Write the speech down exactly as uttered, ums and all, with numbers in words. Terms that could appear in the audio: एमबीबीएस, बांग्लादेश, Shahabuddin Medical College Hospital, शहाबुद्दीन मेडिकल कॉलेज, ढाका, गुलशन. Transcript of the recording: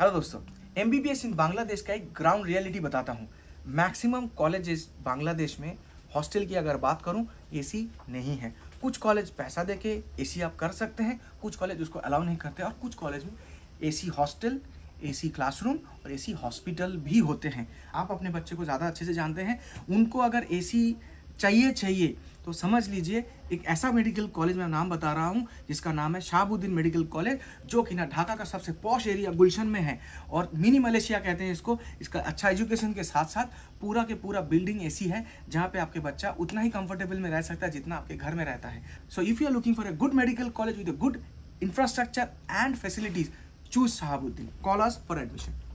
Hello दोस्तों, एमबीबीएस इन बांग्लादेश का एक ग्राउंड रियलिटी बताता हूँ। मैक्सिमम कॉलेजेस बांग्लादेश में हॉस्टल की अगर बात करूँ एसी नहीं है। कुछ कॉलेज पैसा देके एसी आप कर सकते हैं, कुछ कॉलेज उसको अलाउ नहीं करते और कुछ कॉलेज में एसी हॉस्टल, एसी क्लासरूम और एसी हॉस्पिटल भी होते हैं। आप अपने बच्चे को ज़्यादा अच्छे से जानते हैं, उनको अगर एसी चाहिए चाहिए तो समझ लीजिए एक ऐसा मेडिकल कॉलेज मैं नाम बता रहा हूँ जिसका नाम है शहाबुद्दीन मेडिकल कॉलेज, जो कि ना ढाका का सबसे पॉश एरिया गुलशन में है और मिनी मलेशिया कहते हैं इसको। इसका अच्छा एजुकेशन के साथ साथ पूरा के पूरा बिल्डिंग एसी है, जहाँ पे आपके बच्चा उतना ही कंफर्टेबल में रह सकता है जितना आपके घर में रहता है। So if you are looking for a good medical college with a good infrastructure and facilities, choose Shahabuddin. Call us for admission.